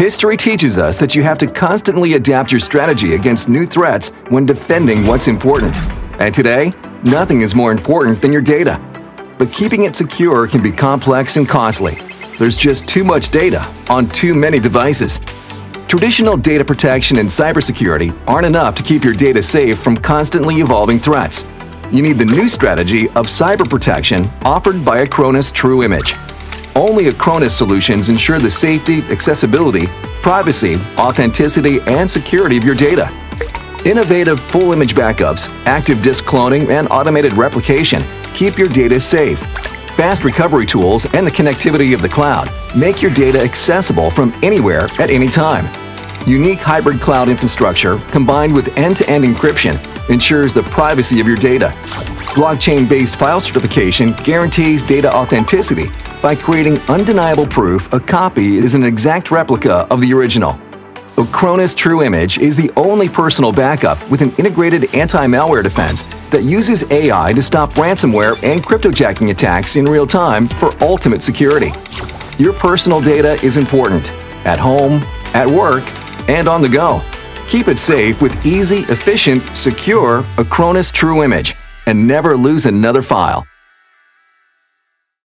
History teaches us that you have to constantly adapt your strategy against new threats when defending what's important. And today, nothing is more important than your data. But keeping it secure can be complex and costly. There's just too much data on too many devices. Traditional data protection and cybersecurity aren't enough to keep your data safe from constantly evolving threats. You need the new strategy of cyber protection offered by Acronis True Image. Only Acronis solutions ensure the safety, accessibility, privacy, authenticity, and security of your data. Innovative full image backups, active disk cloning, and automated replication keep your data safe. Fast recovery tools and the connectivity of the cloud make your data accessible from anywhere at any time. Unique hybrid cloud infrastructure combined with end-to-end encryption ensures the privacy of your data. Blockchain-based file certification guarantees data authenticity by creating undeniable proof a copy is an exact replica of the original. Acronis True Image is the only personal backup with an integrated anti-malware defense that uses AI to stop ransomware and cryptojacking attacks in real time for ultimate security. Your personal data is important at home, at work, and on the go. Keep it safe with easy, efficient, secure Acronis True Image and never lose another file.